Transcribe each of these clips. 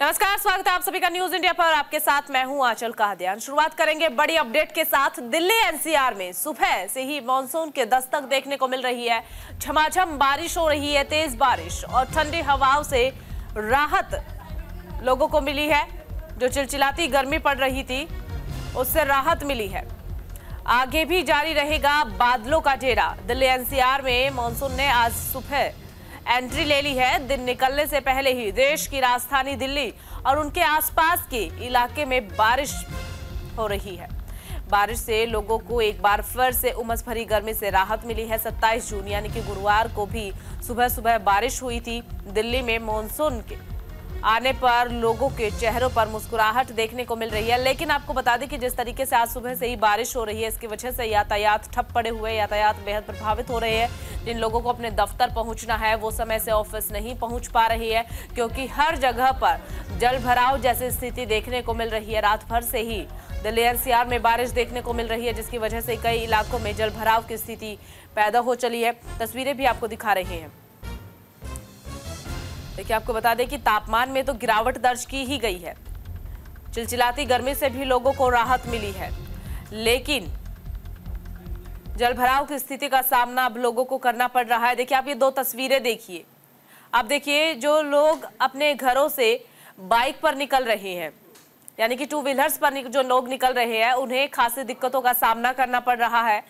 नमस्कार, स्वागत है आप सभी का न्यूज इंडिया पर। आपके साथ मैं हूं आंचल काहदिया। शुरुआत करेंगे बड़ी अपडेट के साथ। दिल्ली एनसीआर में सुबह से ही मॉनसून के दस्तक देखने को मिल रही है। झमाझम बारिश हो रही है। तेज बारिश और ठंडी हवाओं से राहत लोगों को मिली है। जो चिलचिलाती गर्मी पड़ रही थी उससे राहत मिली है। आगे भी जारी रहेगा बादलों का घेरा। दिल्ली एनसीआर में मानसून ने आज सुबह एंट्री ले ली है। दिन निकलने से पहले ही देश की राजधानी दिल्ली और उनके आसपास के इलाके में बारिश हो रही है। बारिश से लोगों को एक बार फिर से उमस भरी गर्मी से राहत मिली है। 27 जून यानी कि गुरुवार को भी सुबह सुबह बारिश हुई थी। दिल्ली में मॉनसून के आने पर लोगों के चेहरों पर मुस्कुराहट देखने को मिल रही है। लेकिन आपको बता दें कि जिस तरीके से आज सुबह से ही बारिश हो रही है, इसकी वजह से यातायात ठप पड़े हुए, यातायात बेहद प्रभावित हो रहे हैं। जिन लोगों को अपने दफ्तर पहुंचना है वो समय से ऑफिस नहीं पहुंच पा रही है, क्योंकि हर जगह पर जल भराव जैसी स्थिति देखने को मिल रही है। रात भर से ही दिल्ली एनसीआर में बारिश देखने को मिल रही है, जिसकी वजह से कई इलाकों में जल भराव की स्थिति पैदा हो चली है। तस्वीरें भी आपको दिखा रहे हैं। देखिए, आपको बता दें कि तापमान में तो गिरावट दर्ज की ही गई है। चिलचिलाती गर्मी से भी लोगों को राहत मिली है, लेकिन जलभराव की स्थिति का सामना अब लोगों को करना पड़ रहा है। देखिए, आप ये दो तस्वीरें देखिए। आप देखिए, जो लोग अपने घरों से बाइक पर निकल रहे हैं, यानी कि टू व्हीलर्स पर जो लोग निकल रहे हैं, उन्हें खासी दिक्कतों का सामना करना पड़ रहा है।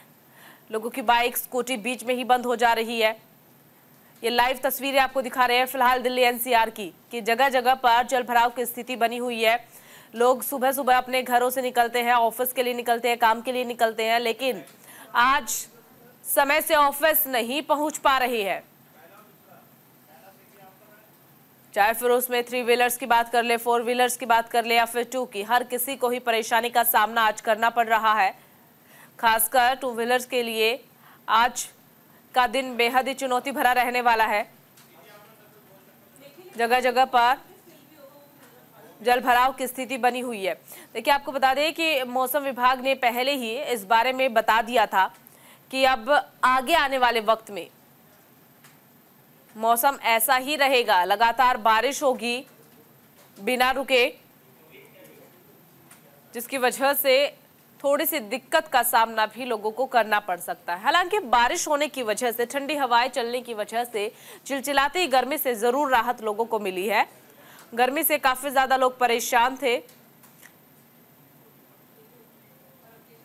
लोगों की बाइक, स्कूटी बीच में ही बंद हो जा रही है। ये लाइव तस्वीरें आपको दिखा रहे हैं फिलहाल दिल्ली एनसीआर की, कि जगह जगह पर जलभराव की स्थिति बनी हुई है। लोग सुबह सुबह अपने घरों से निकलते हैं, ऑफिस के लिए निकलते हैं, काम के लिए निकलते हैं, लेकिन आज समय से ऑफिस नहीं पहुंच पा रही है। चाहे फिर उसमें थ्री व्हीलर्स की बात कर ले, फोर व्हीलर्स की बात कर ले, या फिर टू की, हर किसी को ही परेशानी का सामना आज करना पड़ रहा है। खासकर टू व्हीलर्स के लिए आज का दिन बेहद ही चुनौती भरा रहने वाला है। जगह जगह पर जलभराव की स्थिति बनी हुई है। देखिए, आपको बता दें कि मौसम विभाग ने पहले ही इस बारे में बता दिया था कि अब आगे आने वाले वक्त में मौसम ऐसा ही रहेगा। लगातार बारिश होगी बिना रुके, जिसकी वजह से थोड़ी सी दिक्कत का सामना भी लोगों को करना पड़ सकता है। हालांकि बारिश होने की वजह से, ठंडी हवाएं चलने की वजह से चिलचिलाती गर्मी से जरूर राहत लोगों को मिली है। गर्मी से काफी ज्यादा लोग परेशान थे,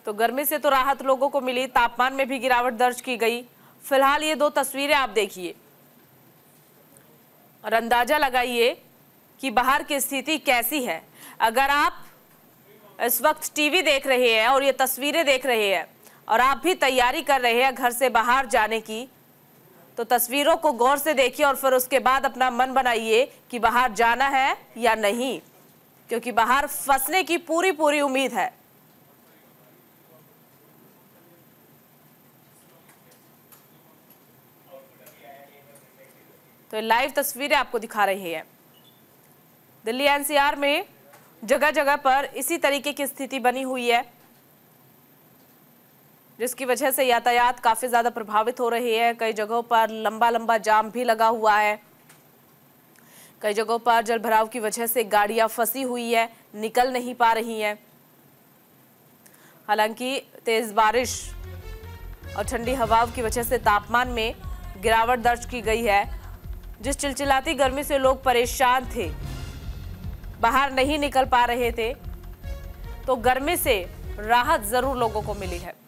तो गर्मी से तो राहत लोगों को मिली। तापमान में भी गिरावट दर्ज की गई। फिलहाल ये दो तस्वीरें आप देखिए और अंदाजा लगाइए कि बाहर की स्थिति कैसी है। अगर आप इस वक्त टीवी देख रहे हैं और ये तस्वीरें देख रहे हैं और आप भी तैयारी कर रहे हैं घर से बाहर जाने की, तो तस्वीरों को गौर से देखिए और फिर उसके बाद अपना मन बनाइए कि बाहर जाना है या नहीं, क्योंकि बाहर फंसने की पूरी पूरी उम्मीद है। तो लाइव तस्वीरें आपको दिखा रही है। दिल्ली एनसीआर में जगह जगह पर इसी तरीके की स्थिति बनी हुई है, जिसकी वजह से यातायात काफी ज्यादा प्रभावित हो रही है। कई जगहों पर लंबा लंबा जाम भी लगा हुआ है। कई जगहों पर जलभराव की वजह से गाड़ियां फंसी हुई है, निकल नहीं पा रही हैं। हालांकि तेज बारिश और ठंडी हवाओं की वजह से तापमान में गिरावट दर्ज की गई है। जिस चिलचिलाती गर्मी से लोग परेशान थे, बाहर नहीं निकल पा रहे थे, तो गर्मी से राहत जरूर लोगों को मिली है।